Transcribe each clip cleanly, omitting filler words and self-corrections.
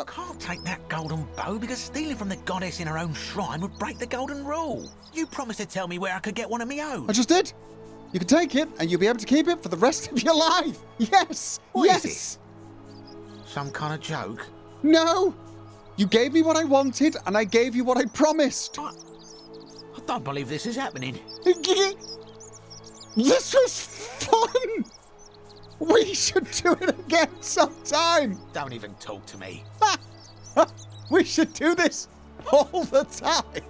I can't take that golden bow because stealing from the goddess in her own shrine would break the golden rule. You promised to tell me where I could get one of my own. I just did. You can take it and you'll be able to keep it for the rest of your life. Yes. What is it? Some kind of joke? No. You gave me what I wanted and I gave you what I promised. I don't believe this is happening. This was fun. We should do it again sometime. Don't even talk to me. We should do this all the time.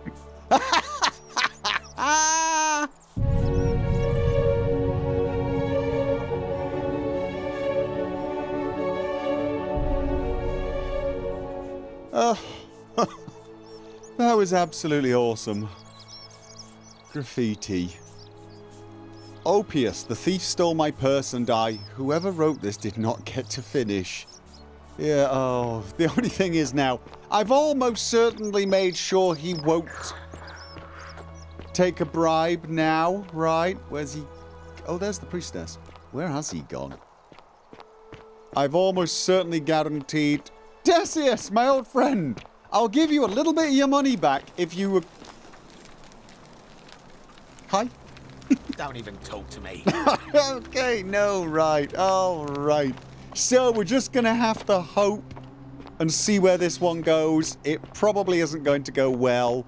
That was absolutely awesome. Graffiti. Ulpius, the thief stole my purse and I. Whoever wrote this did not get to finish. Yeah, oh, the only thing is now, I've almost certainly made sure he won't take a bribe now, right? Where's he? Oh, there's the priestess. Where has he gone? I've almost certainly guaranteed... Dacius, my old friend, I'll give you a little bit of your money back if you... Hi? Don't even talk to me. Okay, no, right. All right. So we're just going to have to hope and see where this one goes. It probably isn't going to go well.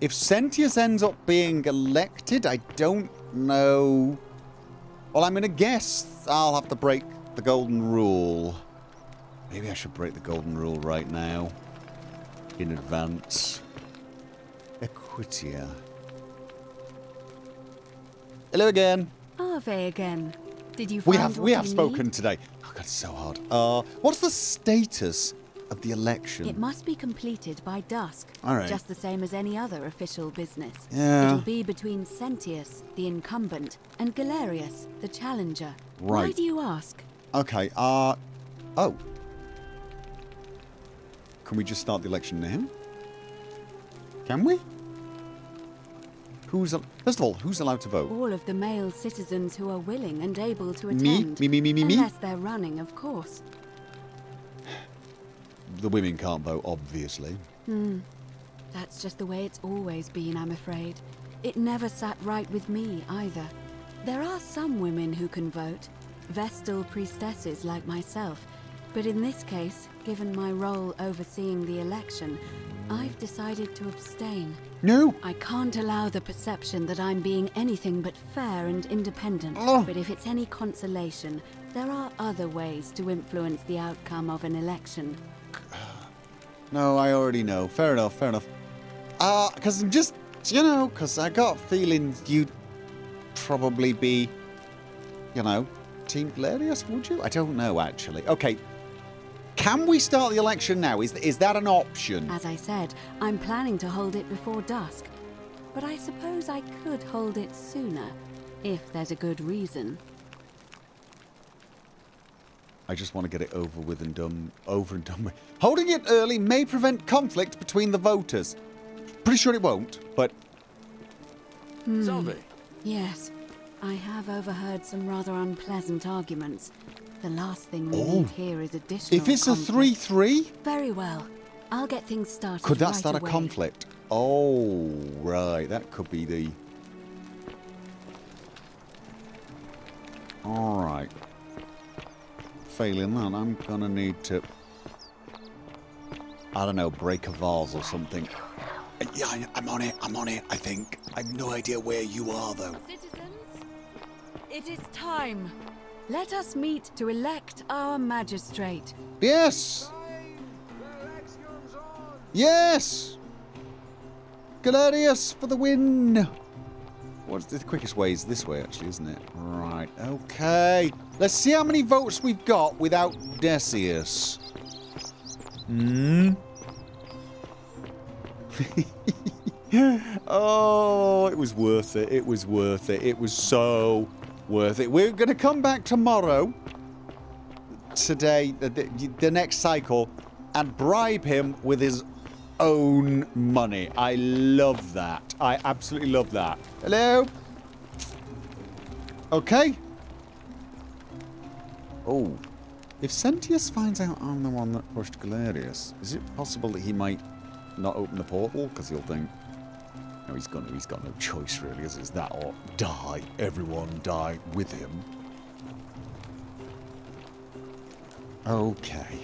If Sentius ends up being elected, I don't know. Well, I'm going to guess I'll have to break the golden rule. Maybe I should break the golden rule right now. In advance. Equitia. Hello again. Ave again. Did you find we have spoken today. Oh god, it's so hard. What's the status of the election? It must be completed by dusk. All right. Just the same as any other official business. Yeah. It'll be between Sentius, the incumbent, and Galerius, the challenger. Right. Why do you ask? Okay, oh. Can we just start the election now? Can we? Who's... First of all, who's allowed to vote? All of the male citizens who are willing and able to attend. Me? Unless they're running, of course. The women can't vote, obviously. That's just the way it's always been, I'm afraid. It never sat right with me, either. There are some women who can vote. Vestal priestesses like myself. But in this case, given my role overseeing the election, I've decided to abstain. No! I can't allow the perception that I'm being anything but fair and independent. Oh. But if it's any consolation, there are other ways to influence the outcome of an election. No, I already know. Fair enough, fair enough. Because I'm just, you know, because I got feelings you'd probably be, you know, Team Galerius, would you? I don't know, actually. Okay. Can we start the election now? Is that an option? As I said, I'm planning to hold it before dusk. But I suppose I could hold it sooner, if there's a good reason. I just want to get it over with and done. Holding it early may prevent conflict between the voters. Pretty sure it won't, but... Zombie. Yes. I have overheard some rather unpleasant arguments. The last thing we need here is additional. If it's conflict. A 3-3? Very well. I'll get things started. Could that start away. A conflict? Oh, right. That could be the... Alright. Failing that, I'm going to need to... I don't know, break a vase or something. Yeah, I'm on it. I'm on it, I think. I've no idea where you are, though. Citizens, it is time. Let us meet to elect our magistrate. Yes! Yes! Galerius for the win! What's the quickest way is this way, actually, isn't it? Right, okay. Let's see how many votes we've got without Decius. Oh, it was worth it. It was worth it. It was so... worth it. We're going to come back tomorrow, today, the next cycle, and bribe him with his own money. I love that. I absolutely love that. Hello? Okay. Oh. If Sentius finds out I'm the one that pushed Galerius, is it possible that he might not open the portal? Because he'll think, no, he's got no choice really, is that or die, everyone die with him. Okay.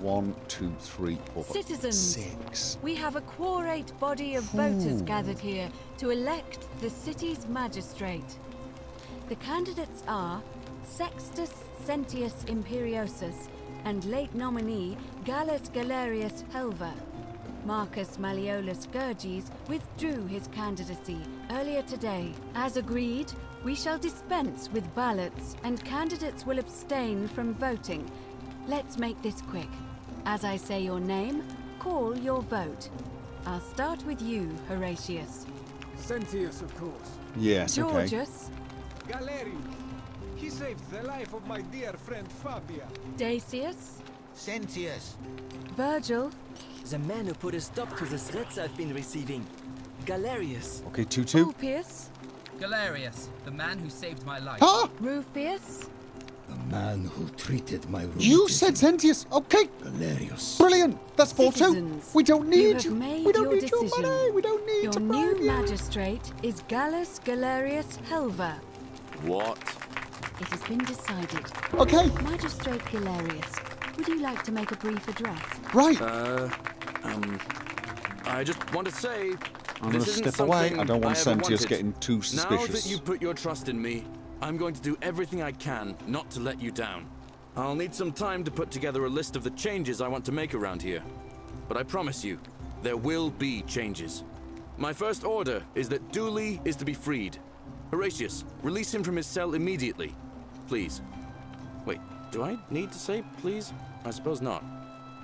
One, two, three, four, five, citizens, six. We have a quorate body of voters gathered here to elect the city's magistrate. The candidates are Sextus Sentius Imperiosus and late nominee Gallus Galerius Helva. Marcus Malleolus Gerges withdrew his candidacy earlier today. As agreed, we shall dispense with ballots and candidates will abstain from voting. Let's make this quick. As I say your name, call your vote. I'll start with you, Horatius. Sentius, of course. Yes, okay. Georgius. Galerius. He saved the life of my dear friend Fabia. Dacius. Sentius. Virgil. The man who put a stop to the threats I've been receiving. Galerius. Okay, 2-2. Ulpius. Galerius, the man who saved my life. Huh? Rufius. The man who treated my room. You said Sentius. Okay. Galerius. Brilliant. That's 4-2. We don't need you. We don't need your money. We don't need your money. Your new magistrate is Gallus Galerius Helva. What? It has been decided. Okay. Magistrate Galerius, would you like to make a brief address? Right. I just want to say I'm going to step away. I don't want Sentius getting too suspicious. Now that you put your trust in me, I'm going to do everything I can not to let you down. I'll need some time to put together a list of the changes I want to make around here. But I promise you, there will be changes. My first order is that Dooley is to be freed. Horatius, release him from his cell immediately. Please. Wait, do I need to say please? I suppose not.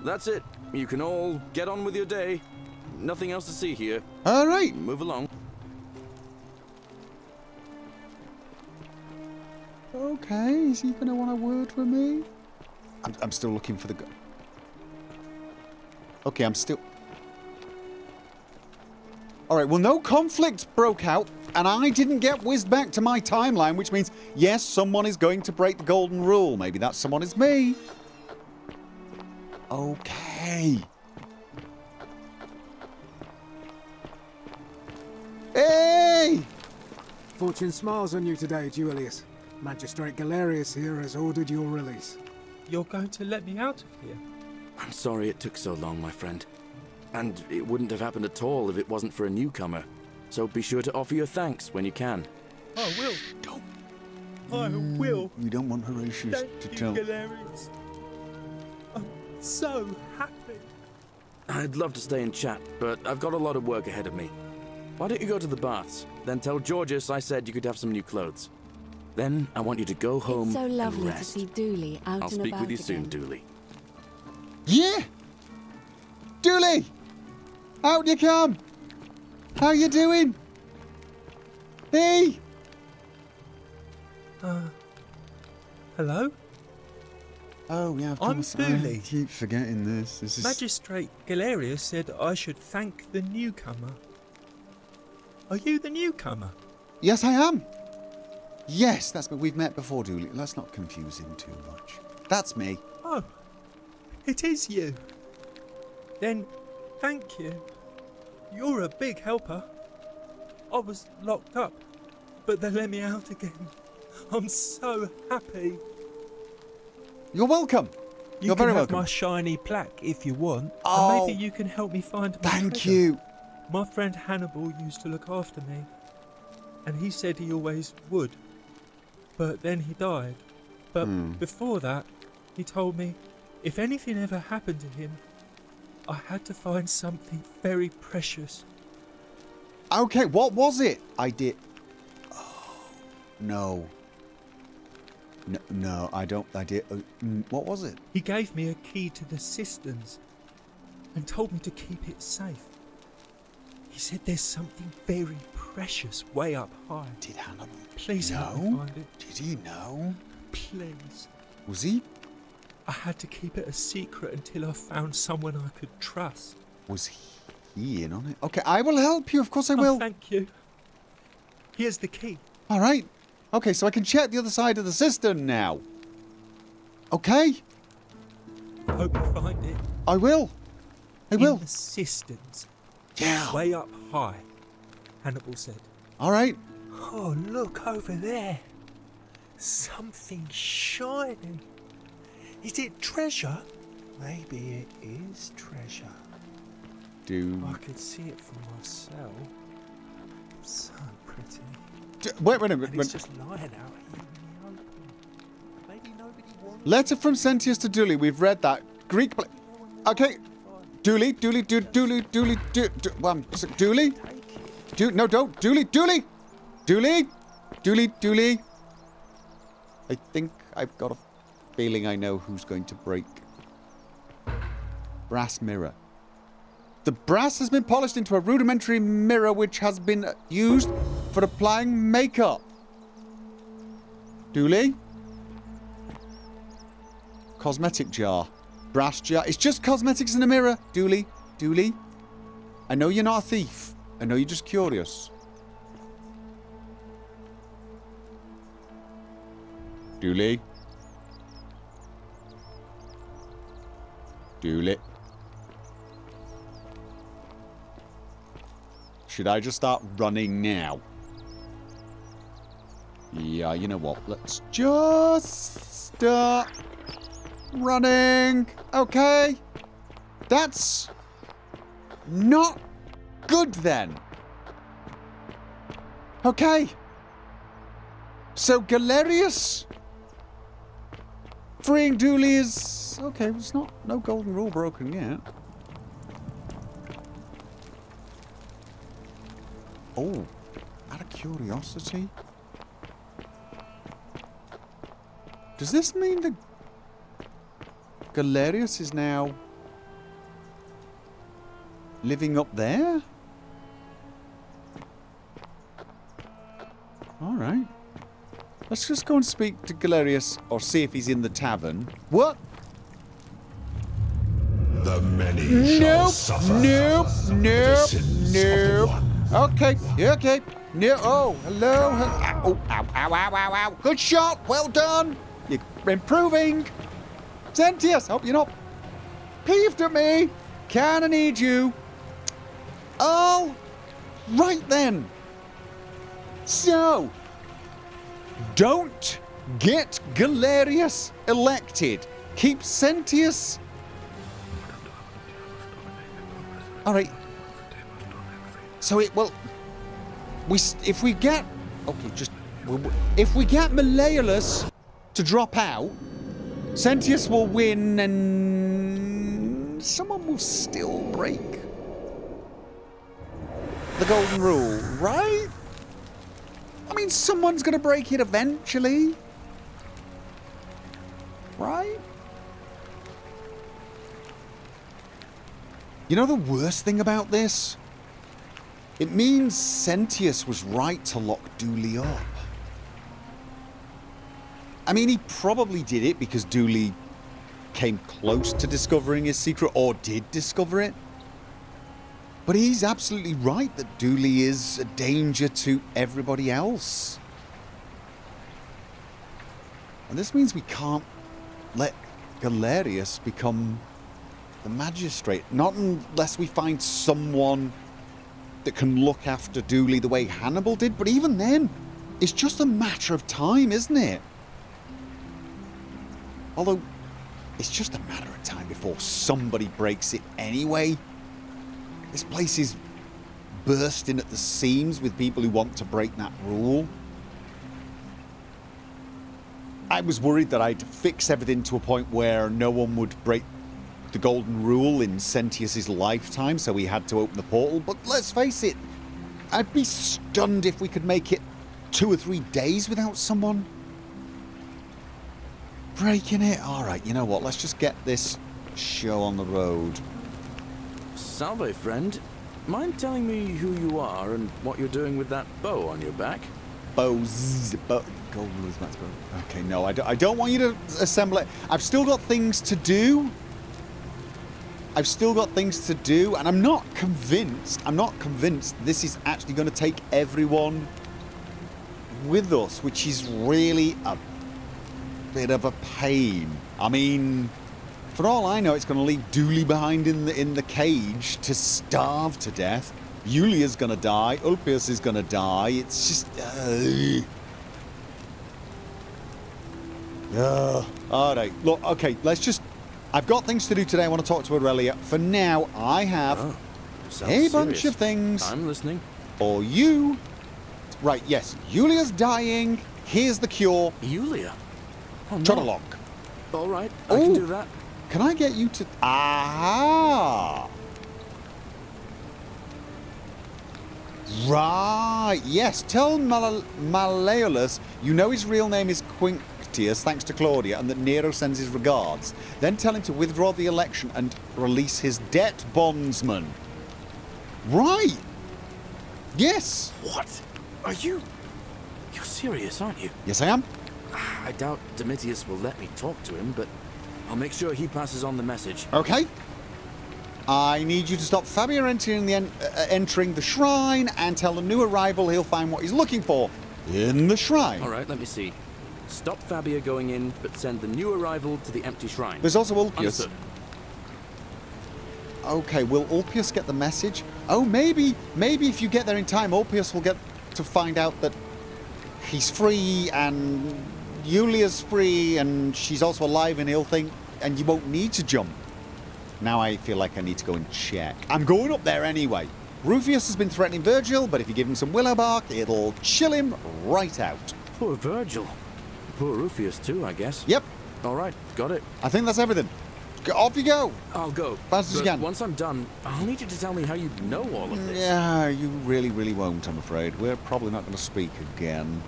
That's it. You can all get on with your day. Nothing else to see here. All right. Move along. Okay, is he going to want a word with me? I'm still looking for the gun. Okay, I'm still... Alright, well, no conflict broke out, and I didn't get whizzed back to my timeline, which means, yes, someone is going to break the golden rule. Maybe that someone is me. Okay. Hey! Fortune smiles on you today, Jewelius. Magistrate Galerius here has ordered your release. You're going to let me out of here? I'm sorry it took so long, my friend. And it wouldn't have happened at all if it wasn't for a newcomer. So be sure to offer your thanks when you can. I will. Don't. I will. You don't want Horatius to tell. Galerius. I'm so happy. I'd love to stay and chat, but I've got a lot of work ahead of me. Why don't you go to the baths, then tell Georgius I said you could have some new clothes. Then I want you to go home and rest. It's so lovely to see Dooley out and about again. I'll speak with you soon, Dooley. Yeah! Dooley! Out you come! How you doing? Hey! Hello? Oh, yeah, of course. I'm Dooley. I keep forgetting this. This is... Magistrate Galerius said I should thank the newcomer. Are you the newcomer? Yes, I am. Yes, that's me. We've met before, Dooley. Let's not confuse him too much. That's me. Oh, it is you. Then, thank you. You're a big helper. I was locked up, but they let me out again. I'm so happy. You're welcome. You're very welcome. You can have my shiny plaque if you want. Oh, and maybe you can help me find my treasure. Thank you. My friend Hannibal used to look after me, and he said he always would. But then he died. But before that, he told me if anything ever happened to him, I had to find something very precious. Okay, what was it? I did... Oh, no. No, I don't... I did... what was it? He gave me a key to the cisterns and told me to keep it safe. He said there's something very precious way up high. Did Hannibal help me find it? Did he know? Please. Was he? I had to keep it a secret until I found someone I could trust. Was he in on it? Okay, I will help you. Of course I will. Thank you. Here's the key. All right. Okay, so I can check the other side of the cistern now. Okay. I hope you find it. I will. I will. In the cisterns. Yeah. Way up high, Hannibal said. All right. Oh, look over there. Something shining. Is it treasure? Maybe it is treasure. Do I could see it for myself. So pretty. Wait a minute. It's just lying out here in the open. Maybe nobody wants. Letter from Sentius to Dooley. We've read that. Greek. Okay. Dooley. I think I've got a feeling I know who's going to break. Brass mirror. The brass has been polished into a rudimentary mirror which has been used for applying makeup. Dooley? Cosmetic jar. Brass jar. It's just cosmetics in a mirror. Dooley. Dooley. I know you're not a thief. I know you're just curious. Dooley. Dooley. Should I just start running now? Yeah, you know what? Let's just start running. Okay. That's not good then. Okay. So Galerius freeing Dooley is... Okay, it's not... No golden rule broken yet. Oh, out of curiosity. Does this mean that Galerius is now living up there? All right. Let's just go and speak to Galerius or see if he's in the tavern. What? The many shall suffer. Nope. Okay. No. Oh, hello. Oh, ow. Good shot. Well done. You're improving. Sentius, hope you're not peeved at me. Kinda need you. Oh, right then. So, don't get Galerius elected. Keep Sentius. All right. So if we get Malleolus to drop out, Sentius will win and someone will still break the golden rule, right? I mean, someone's gonna break it eventually, right? You know the worst thing about this? It means Sentius was right to lock Dooley up. I mean, he probably did it because Dooley came close to discovering his secret or did discover it. But he's absolutely right that Dooley is a danger to everybody else. And this means we can't let Galerius become the magistrate. Not unless we find someone that can look after Dooley the way Hannibal did, but even then, it's just a matter of time, isn't it? Although, it's just a matter of time before somebody breaks it anyway. This place is bursting at the seams with people who want to break that rule. I was worried that I'd fix everything to a point where no one would break the golden rule in Sentius's lifetime, so he had to open the portal. But let's face it, I'd be stunned if we could make it 2 or 3 days without someone breaking it. All right, you know what? Let's just get this show on the road. Salve, friend. Mind telling me who you are and what you're doing with that bow on your back? Golden rule's max bow. Okay, no, I don't want you to assemble it. I've still got things to do. and I'm not convinced this is actually going to take everyone with us, which is really a bit of a pain. I mean, for all I know, it's going to leave Dooley behind in the cage to starve to death. Yulia's going to die. Ulpius is going to die. It's just... Alright, look, okay, let's just... I've got things to do today. I want to talk to Aurelia. For now, I have a bunch of things. I'm listening. For you. Right, yes. Yulia's dying. Here's the cure. Yulia? Oh, no. Trot along. Alright, I can do that. Can I get you to... Ah! Right, yes. Tell Malleolus you know his real name is Quinctius, thanks to Claudia, and that Nero sends his regards. Then tell him to withdraw the election and release his debt bondsman. Right. Yes. What? Are you... You're serious, aren't you? Yes, I am. I doubt Demetrius will let me talk to him, but I'll make sure he passes on the message. Okay. I need you to stop Fabia entering the shrine and tell the new arrival he'll find what he's looking for in the shrine. All right, let me see. Stop Fabia going in, but send the new arrival to the empty shrine. There's also Ulpius. Understood. Okay, will Ulpius get the message? Oh, maybe if you get there in time, Ulpius will get to find out that he's free and Yulia's free and she's also alive, and he'll think, and you won't need to jump. Now I feel like I need to go and check. I'm going up there anyway. Rufius has been threatening Virgil, but if you give him some willow bark, it'll chill him right out. Poor Virgil. Poor Rufius too, I guess. Yep. All right, got it. I think that's everything. Off you go. I'll go. Fast as you can. Once I'm done, I'll need you to tell me how you know all of this. Yeah, you really, really won't, I'm afraid. We're probably not going to speak again.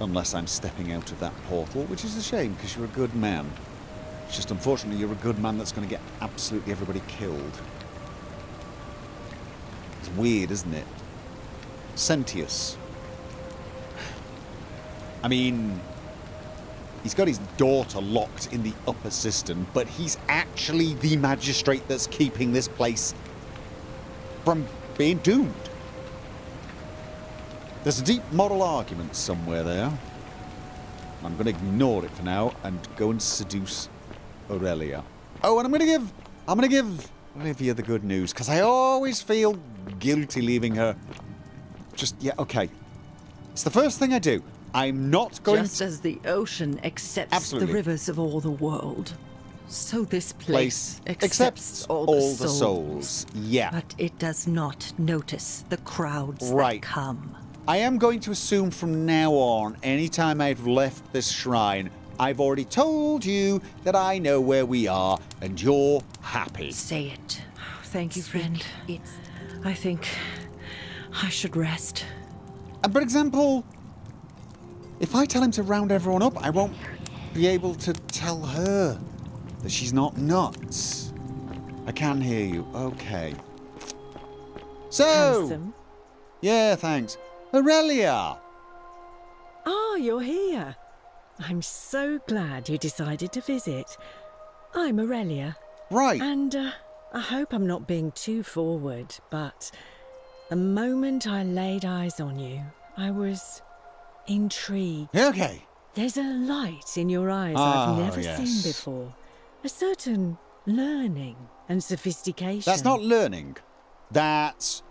Unless I'm stepping out of that portal, which is a shame, because you're a good man. It's just unfortunately you're a good man that's going to get absolutely everybody killed. It's weird, isn't it? Sentius. I mean, he's got his daughter locked in the upper system, but he's actually the magistrate that's keeping this place from being doomed. There's a deep moral argument somewhere there. I'm going to ignore it for now and go and seduce Aurelia. Oh, and I'm going to give Olivia the good news, because I always feel guilty leaving her. Just, yeah, okay. It's the first thing I do. I'm not going to... Just as the ocean accepts the rivers of all the world, so this place accepts all the souls. Yeah. But it does not notice the crowds that come. I am going to assume from now on, anytime I've left this shrine, I've already told you that I know where we are, and you're happy. Say it. Thank you, friend. I think I should rest. And for example, if I tell him to round everyone up, I won't be able to tell her that she's not nuts. I can hear you. Okay. So... Handsome. Yeah, thanks. Aurelia! Ah, you're here. I'm so glad you decided to visit. I'm Aurelia. Right. And I hope I'm not being too forward, but the moment I laid eyes on you, I was intrigued. Okay. There's a light in your eyes I've never seen before. A certain learning and sophistication. That's not learning. That's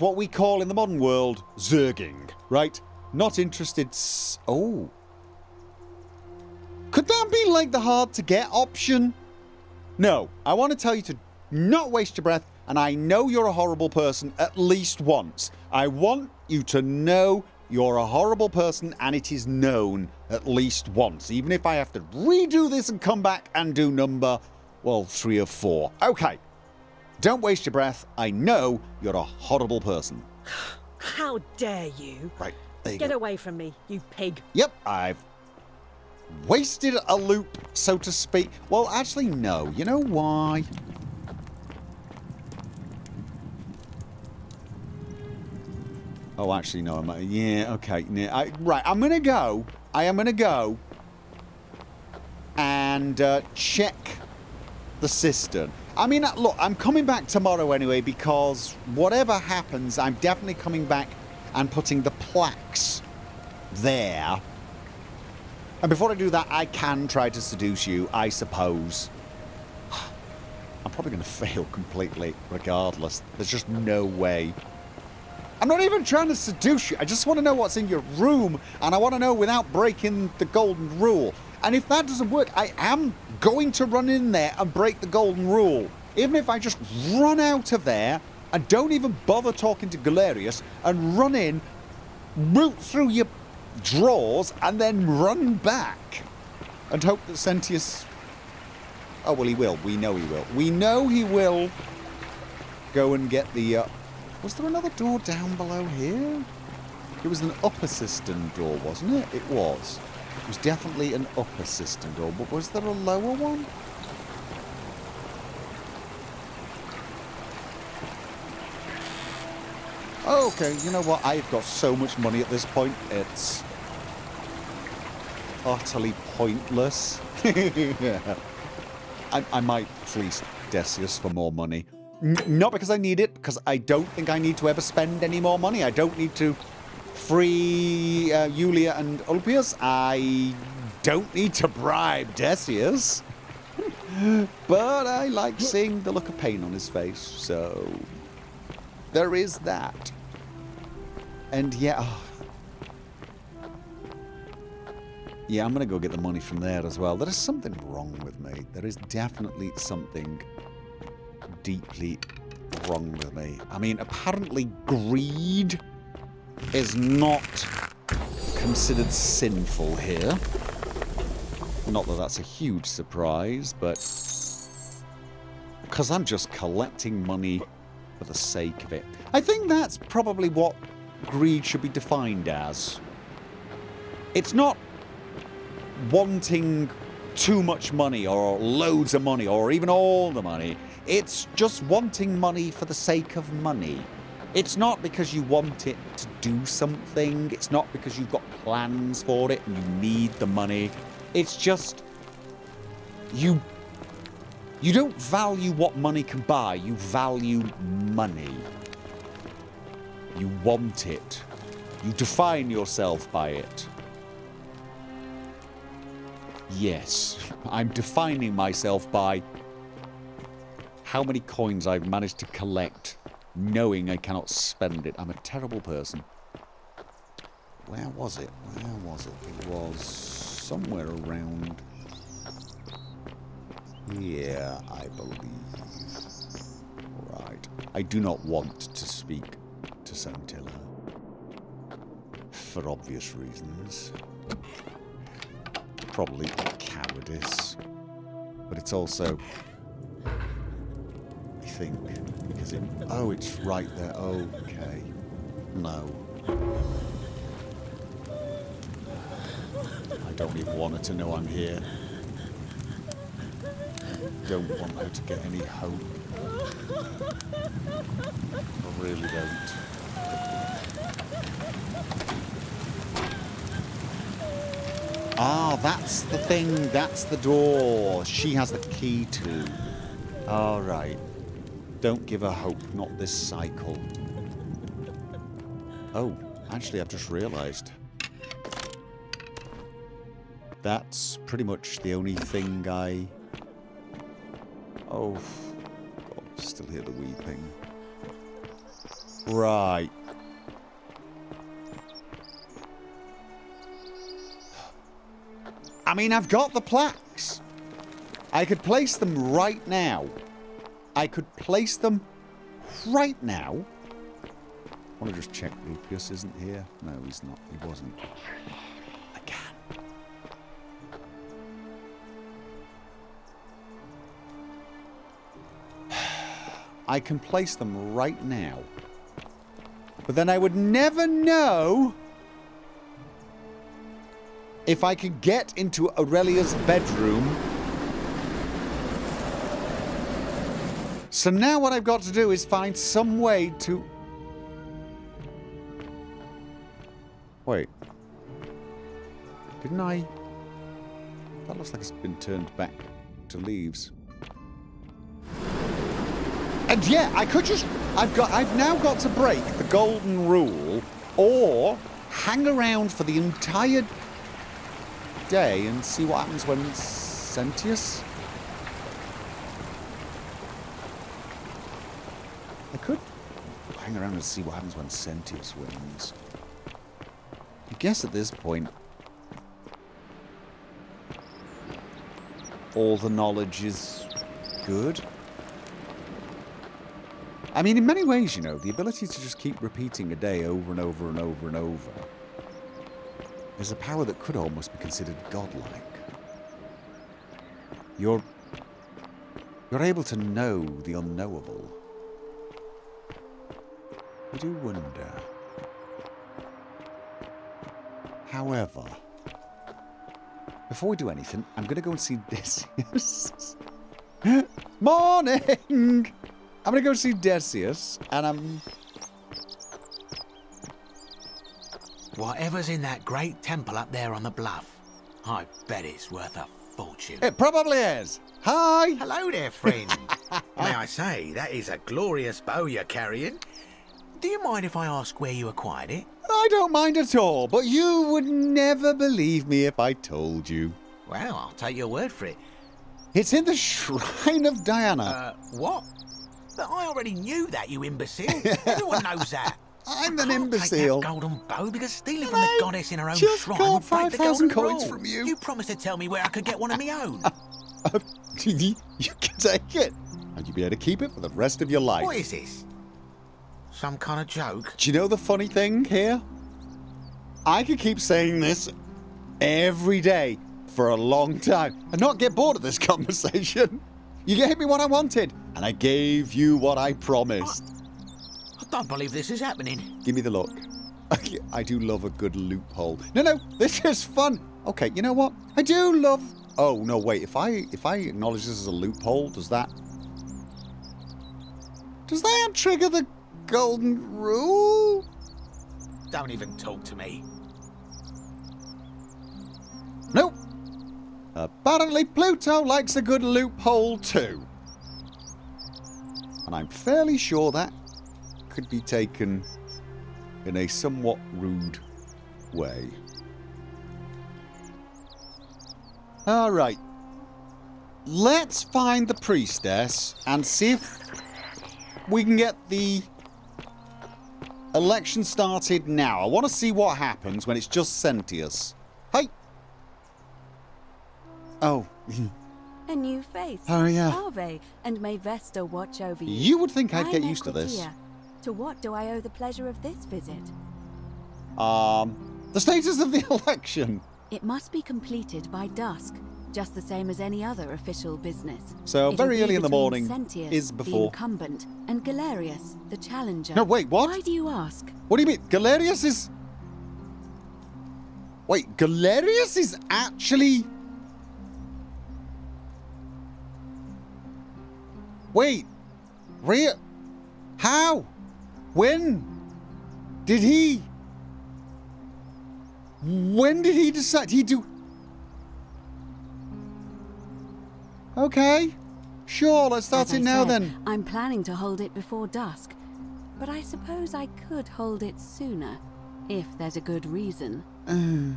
what we call in the modern world, zerging, right? Not interested... Oh. Could that be like the hard-to-get option? No, I want to tell you to not waste your breath, and I know you're a horrible person at least once. I want you to know you're a horrible person, and it is known at least once, even if I have to redo this and come back and do number, well, 3 or 4. Okay. Don't waste your breath. I know you're a horrible person. How dare you? Right, there you go. Get away from me, you pig. Yep, I've... wasted a loop, so to speak. Well, actually, no. You know why? Oh, actually, no. Yeah, okay. Yeah, right, I'm going to go. I am going to go and check the cistern. I mean, look, I'm coming back tomorrow anyway, because whatever happens, I'm definitely coming back and putting the plaques there. And before I do that, I can try to seduce you, I suppose. I'm probably going to fail completely, regardless. There's just no way. I'm not even trying to seduce you. I just want to know what's in your room, and I want to know without breaking the golden rule. And if that doesn't work, I am going to run in there and break the golden rule. Even if I just run out of there and don't even bother talking to Galerius and run in, root through your drawers, and then run back and hope that Sentius... Oh, well, he will. We know he will. We know he will go and get the... Was there another door down below here? It was an upper cistern door, wasn't it? It was. It was definitely an upper cistern door, but was there a lower one? Oh, okay, you know what? I've got so much money at this point, it's utterly pointless. Yeah. I might fleece Dacius for more money. Not because I need it, because I don't think I need to ever spend any more money. I don't need to free Yulia and Ulpius. I don't need to bribe Dacius. But I like seeing the look of pain on his face, so there is that. And yeah, yeah, I'm going to go get the money from there as well. There is something wrong with me. There is definitely something deeply wrong with me. I mean, apparently greed is not considered sinful here. Not that that's a huge surprise, but... because I'm just collecting money for the sake of it. I think that's probably what greed should be defined as. It's not wanting too much money or loads of money or even all the money. It's just wanting money for the sake of money. It's not because you want it to do something. It's not because you've got plans for it and you need the money. It's just you don't value what money can buy. You value money. You want it. You define yourself by it. Yes, I'm defining myself by how many coins I've managed to collect, knowing I cannot spend it. I'm a terrible person. Where was it? Where was it? It was somewhere around here, I believe. Right. I do not want to speak to Santilla, for obvious reasons. Probably cowardice, but it's also, I think, because it, oh, it's right there, okay, no. I don't even want her to know I'm here. I don't want her to get any hope. I really don't. Ah, that's the thing. That's the door. She has the key to. All right. Don't give her hope. Not this cycle. Oh, actually, I've just realised. That's pretty much the only thing I... Oh, God, I still hear the weeping. Right. I mean, I've got the plaques. I could place them right now. I could place them right now. I want to just check Rufius isn't here. No, he's not. He wasn't. I can. I can place them right now. But then I would never know... if I could get into Aurelia's bedroom. So now what I've got to do is find some way to... Wait. Didn't I... That looks like it's been turned back to leaves. And yeah, I could just... I've now got to break the golden rule, or hang around for the entire day and see what happens when Sentius. I could hang around and see what happens when Sentius wins. I guess at this point, all the knowledge is good. I mean, in many ways, you know, the ability to just keep repeating a day over and over and over and over is a power that could almost be considered godlike. You're able to know the unknowable. I do wonder. However, before we do anything, I'm going to go and see Dacius. Morning! I'm going to go see Dacius, and I'm... Whatever's in that great temple up there on the bluff, I bet it's worth a fortune. It probably is. Hi! Hello there, friend. May I say, that is a glorious bow you're carrying. Do you mind if I ask where you acquired it? I don't mind at all, but you would never believe me if I told you. Well, I'll take your word for it. It's in the shrine of Diana. What? But I already knew that, you imbecile. Everyone knows that. I'm an imbecile. I can't take that golden bow because stealing from the goddess in her own shrine would break the golden coins rule. From you. You promised to tell me where I could get one of my own. You can take it, and you'll be able to keep it for the rest of your life. What is this? Some kind of joke? Do you know the funny thing here? I could keep saying this every day for a long time and not get bored of this conversation. You gave me what I wanted, and I gave you what I promised. I don't believe this is happening. Give me the look. I do love a good loophole. No, no, this is fun. Okay, you know what? I do love... Oh, no, wait. If I acknowledge this as a loophole, does that trigger the golden rule? Don't even talk to me. Nope. Apparently Pluto likes a good loophole too. And I'm fairly sure that could be taken in a somewhat rude way. Alright. Let's find the priestess and see if we can get the election started now. I want to see what happens when it's just Sentius. Hey! Oh. A new face. Oh, yeah. Ave, and may Vesta watch over you. You would think I'd get used to this. To what do I owe the pleasure of this visit? The status of the election. It must be completed by dusk, just the same as any other official business. So, very early in the morning is before. The incumbent, and Galerius, the challenger. No, wait, what? Why do you ask? What do you mean? Galerius is... Wait, Galerius is actually... Wait, how? When did he? When did he decide? He do? Okay, sure, let's start it now then. I'm planning to hold it before dusk, but I suppose I could hold it sooner, if there's a good reason. I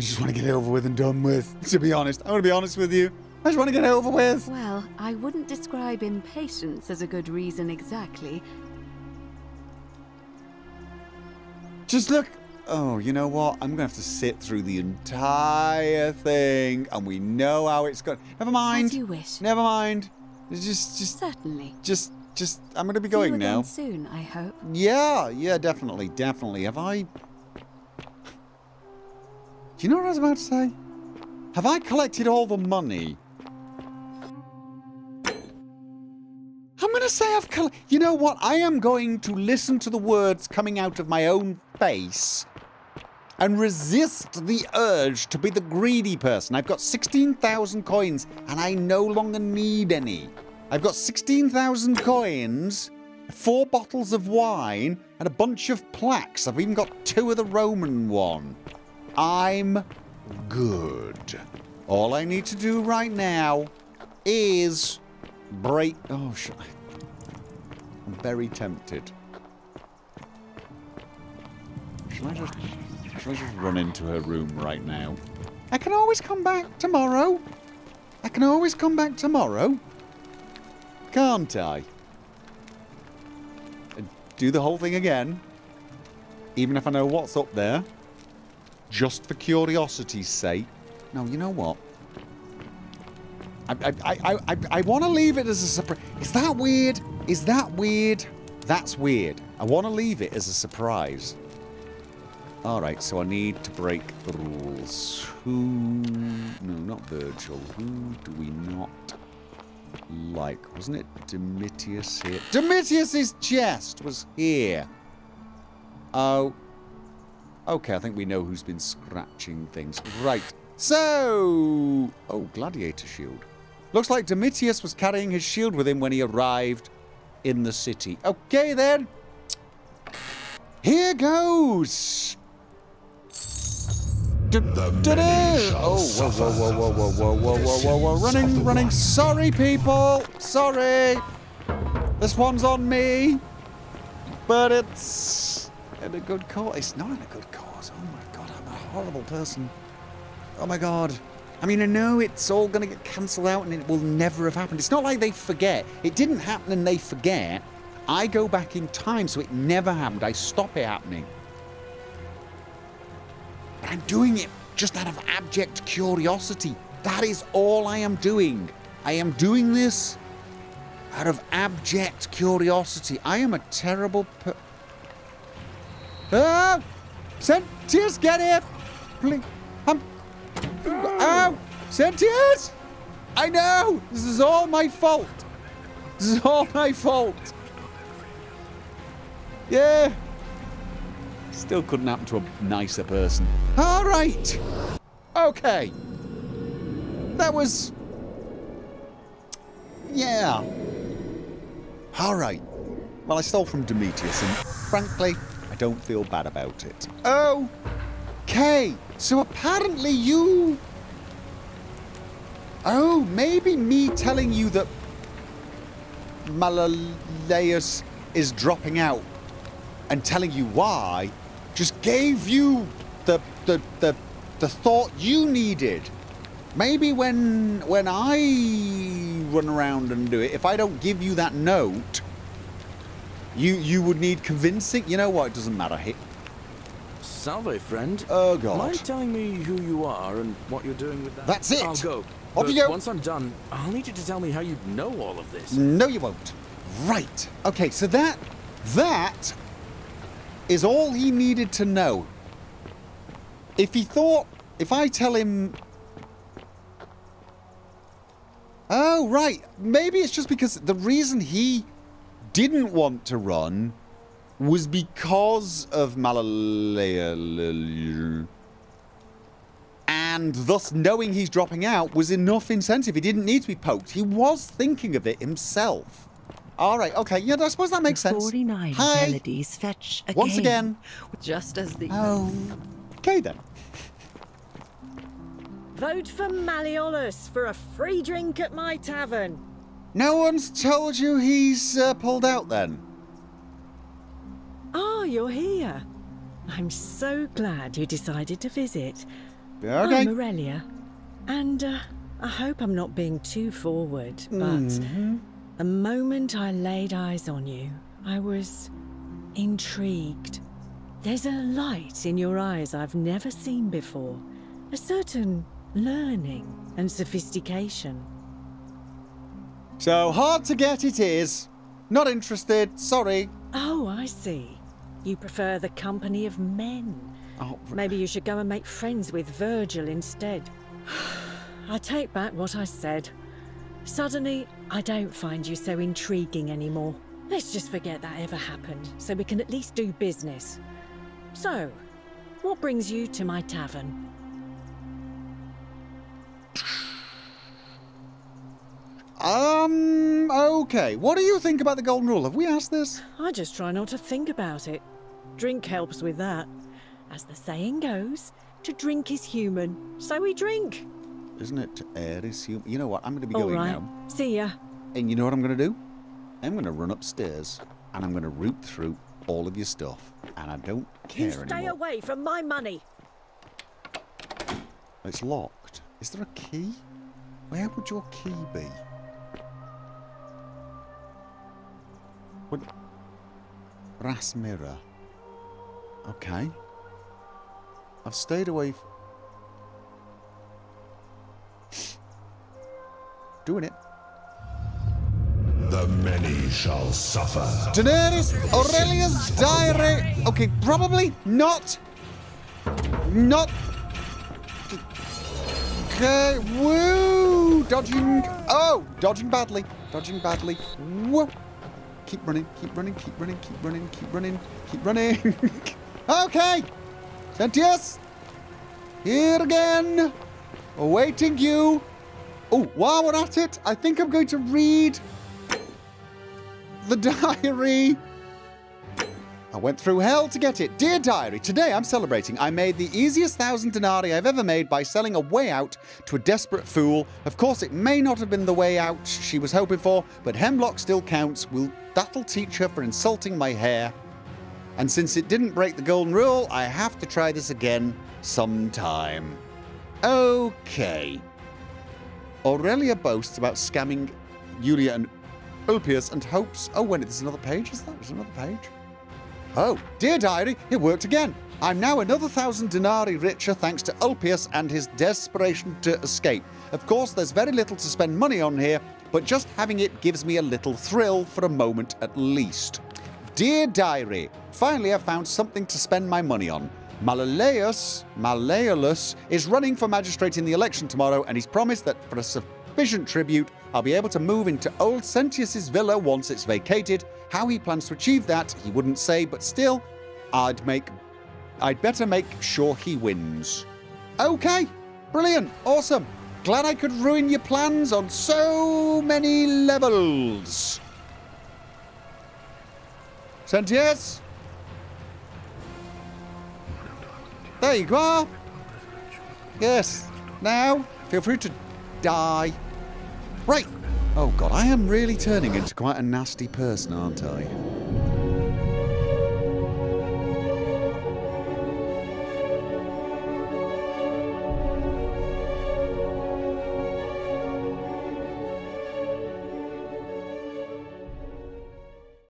just want to get it over with and done with, to be honest. I want to be honest with you. I just want to get it over with. Well, I wouldn't describe impatience as a good reason exactly. Just look. Oh, you know what? I'm going to have to sit through the entire thing, and we know how it's going. Never mind. As you wish. Never mind. Just. Certainly. Just. I'm going to be going now. See you again soon, I hope. Yeah. Yeah. Definitely. Definitely. Have I? Do you know what I was about to say? Have I collected all the money? I'm going to say I've collected... You know what? I am going to listen to the words coming out of my own face and resist the urge to be the greedy person. I've got 16,000 coins and I no longer need any. I've got 16,000 coins, 4 bottles of wine, and a bunch of plaques. I've even got 2 of the Roman one. I'm good. All I need to do right now is... break. Oh, shit. I'm very tempted. Should I just run into her room right now? I can always come back tomorrow. I can always come back tomorrow. Can't I? Do the whole thing again. Even if I know what's up there. Just for curiosity's sake. No, you know what? I want to leave it as a surprise. Is that weird? Is that weird? That's weird. I want to leave it as a surprise. Alright, so I need to break the rules. Who... No, not Virgil. Who do we not like? Wasn't it Demetrius here? Demetrius's chest was here. Oh. Okay, I think we know who's been scratching things. Right. So... Oh, gladiator shield. Looks like Demetrius was carrying his shield with him when he arrived in the city. Okay, then. Here goes. Oh, whoa, whoa, whoa, whoa, whoa, whoa, whoa, whoa, whoa, whoa. Running, running. Sorry, people. Sorry. This one's on me. But it's in a good cause. It's not in a good cause. Oh, my God. I'm a horrible person. Oh, my God. I mean, I know it's all going to get cancelled out and it will never have happened. It's not like they forget. It didn't happen and they forget. I go back in time, so it never happened. I stop it happening. But I'm doing it just out of abject curiosity. That is all I am doing. I am doing this out of abject curiosity. I am a terrible per... Oh! Sentius, get here! Please. Ow! Sentius! I know! This is all my fault. This is all my fault. Yeah. Still couldn't happen to a nicer person. All right. Okay. That was... Yeah. All right. Well, I stole from Demetrius, and frankly, I don't feel bad about it. Oh! Okay, so apparently you... Oh, maybe me telling you that Malleolus is dropping out and telling you why just gave you the thought you needed. Maybe when I run around and do it, if I don't give you that note, you would need convincing. You know what? It doesn't matter. Salve, friend. Oh, God. Mind telling me who you are and what you're doing with that? That's it. I'll go. Off you go. Once I'm done, I'll need you to tell me how you know all of this. No, you won't. Right. Okay, so that is all he needed to know. If he thought... If I tell him... Oh, right. Maybe it's just because the reason he didn't want to run... was because of Malleolus, and thus knowing he's dropping out was enough incentive. He didn't need to be poked. He was thinking of it himself. All right, okay, yeah, I suppose that makes sense. 49 Hi. Melodies fetch again. Once again. Just as the... Oh, okay then. Vote for Malleolus for a free drink at my tavern. No one's told you he's pulled out then? Ah, you're here. I'm so glad you decided to visit. Okay. I'm Aurelia, and I hope I'm not being too forward, but the moment I laid eyes on you, I was intrigued. There's a light in your eyes I've never seen before, a certain learning and sophistication. So hard to get it is. Not interested, sorry. Oh, I see. You prefer the company of men. Oh, maybe you should go and make friends with Virgil instead. I take back what I said. Suddenly, I don't find you so intriguing anymore. Let's just forget that ever happened, so we can at least do business. So, what brings you to my tavern? Okay. What do you think about the golden rule? Have we asked this? I just try not to think about it. Drink helps with that. As the saying goes, to drink is human, so we drink. Isn't it to air is human? You know what? I'm going to be going now. See ya. And you know what I'm going to do? I'm going to run upstairs and I'm going to root through all of your stuff, and I don't care anymore. You stay away from my money. It's locked. Is there a key? Where would your key be? What? Brass mirror. Okay. I've stayed away. Doing it. The many shall suffer. Daenerys Aurelia's diary. Okay, probably not. Not. Okay, woo! Dodging. Oh, dodging badly. Dodging badly. Woo! Keep running, keep running, keep running, keep running, keep running, keep running. Okay! Sentius! Here again! Awaiting you! Oh, while we're at it, I think I'm going to read the diary. I went through hell to get it. Dear diary, today I'm celebrating. I made the easiest 1,000 denarii I've ever made by selling a way out to a desperate fool. Of course, it may not have been the way out she was hoping for, but hemlock still counts. That'll teach her for insulting my hair. And since it didn't break the golden rule, I have to try this again sometime. Okay. Aurelia boasts about scamming Yulia and Ulpius and hopes... Oh, wait, there's another page, is there? There's another page. Oh, dear diary, it worked again. I'm now another 1,000 denarii richer thanks to Ulpius and his desperation to escape. Of course, there's very little to spend money on here, but just having it gives me a little thrill for a moment at least. Dear diary, finally I found something to spend my money on. Malleolus is running for magistrate in the election tomorrow, and he's promised that for a sufficient tribute, I'll be able to move into old Sentius's villa once it's vacated. How he plans to achieve that, he wouldn't say, but still, I'd better make sure he wins. Okay, brilliant, awesome. Glad I could ruin your plans on so many levels. Sentius? There you are. Yes, now, feel free to die. Right. Oh, God, I am really turning into quite a nasty person, aren't I?